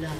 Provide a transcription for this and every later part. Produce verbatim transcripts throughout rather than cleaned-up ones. love.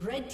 Red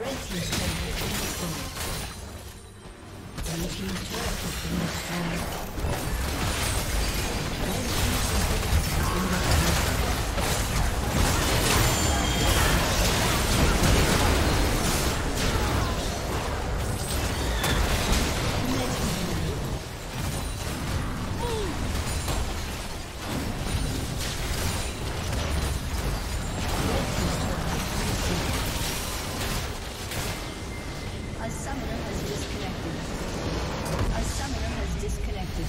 Red team's turret has been destroyed. A summoner has disconnected. A summoner has disconnected.